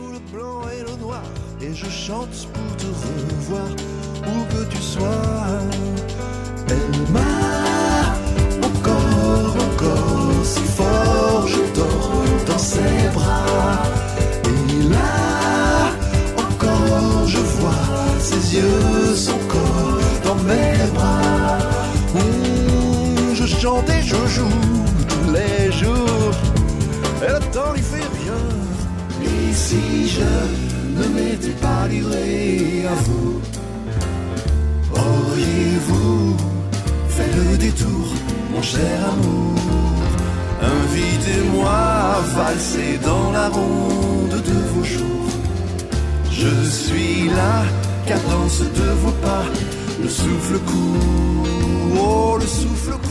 joue le blanc et le noir, et je chante pour te revoir, où que tu sois. Elle m'a encore si fort, je dors dans ses bras. Et là encore je vois ses yeux, son corps dans mes bras. Je chante et je joue tous les jours, et le temps lui fait rien. Et si je ne m'étais pas livré à vous, auriez-vous fait le détour, mon cher amour? Invitez-moi à valser dans la ronde de vos jours. Je suis la cadence de vos pas, le souffle court, oh le souffle court.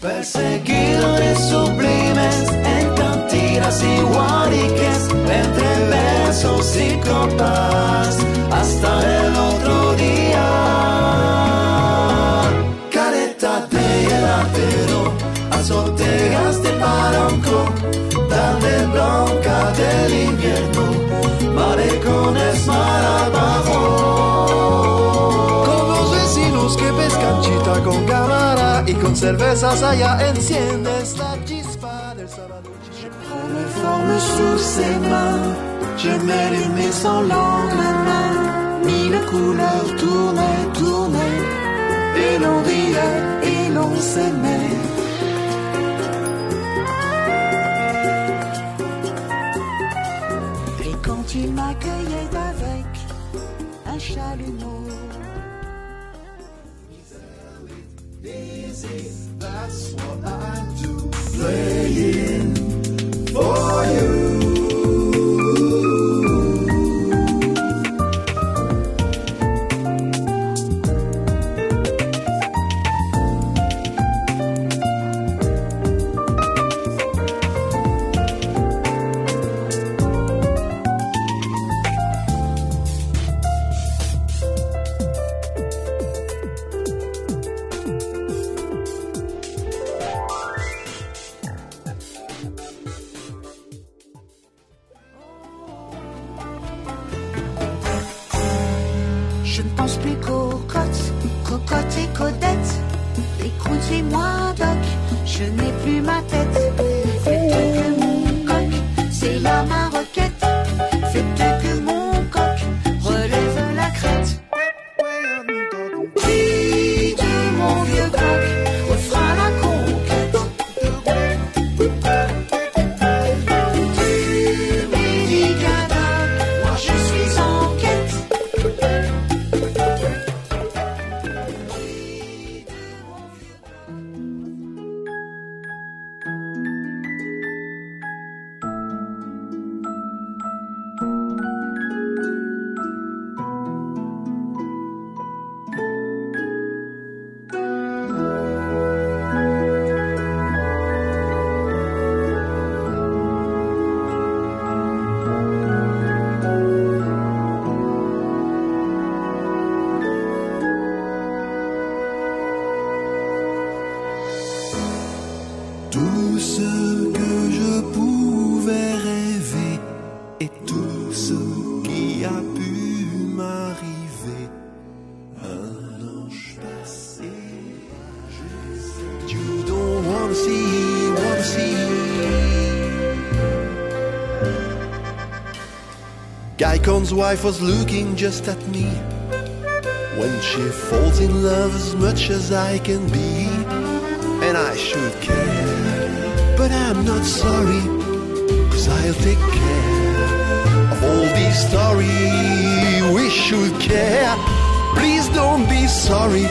Perseguirles sublimes en cantinas y guariques, entre besos y copas, hasta el otro día. Careta de heladero, azoteas de paranco, tarde blanca del invierno, maricones mar abajo. Con los vecinos que pescan chita con ganas y con cervezas allá enciendes la chispa del sábado. Je prends mes formes sous ses mains, je m'allume mes sans lendemain. Mille couleurs tournaient, tournaient, et l'on riait et l'on s'aimait. Et quand il m'accueillait avec un chalumeau, that's what I do, playing for you. Je ne pense plus qu'aux crottes, crocottes et codettes. Écoutez-moi, Doc, je n'ai plus ma tête. Faites que mon coq, c'est là ma roquette. Faites que mon coq relève la crête. Qui de mon vieux coq refera la conquête? Tout ce que je pouvais rêver et tout ce qui a pu m'arriver, un ange passe. You don't wanna see, wanna see. Geicon's wife was looking just at me, when she falls in love as much as I can be. And I should care, but I'm not sorry, cause I'll take care of all these stories. We should care, please don't be sorry.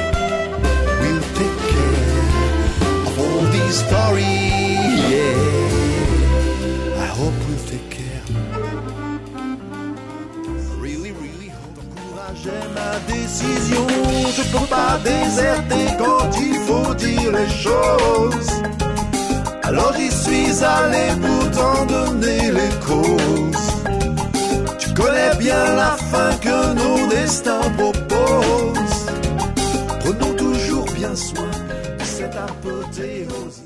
We'll take care of all these stories, yeah. I hope we'll take care. J'ai ma décision, je peux pas déserter quand il faut dire les choses. Alors j'y suis allé pour t'en donner les causes. Tu connais bien la fin que nos destins proposent. Prenons toujours bien soin de cette apothéose.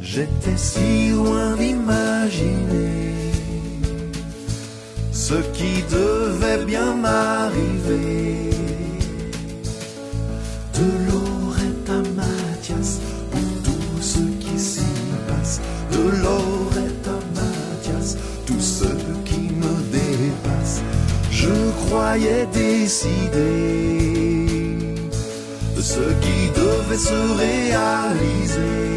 J'étais si loin d'imaginer ce qui devait bien m'arriver. De Lorette à Mathias, pour tout ce qui s'y passe. De Lorette à Mathias, tout ce qui me dépasse. Je croyais décider de ce qui devait se réaliser.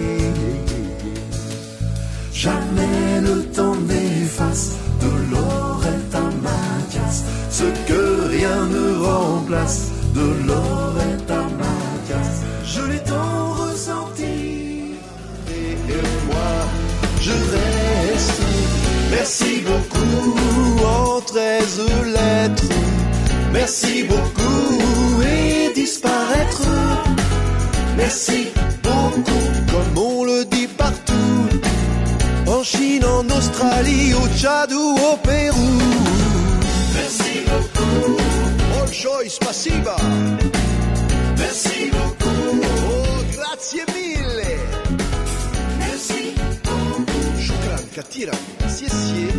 Jamais le temps n'efface de Lorette à Mathias ce que rien ne remplace. De Lorette à Mathias, je l'ai tant ressenti. Et moi, je reste. Merci beaucoup en 13 lettres. Merci beaucoup et disparaître. Merci beaucoup comme on le dit partout. En Chine, en Australie, au Tchad ou au Pérou. Merci beaucoup. Большое спасибо. Merci beaucoup. Oh, grazie mille. Merci beaucoup. Shukran, Katira, Siessie.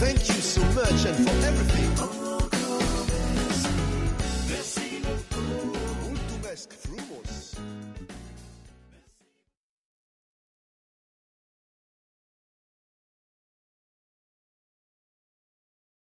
Thank you so much and for everything.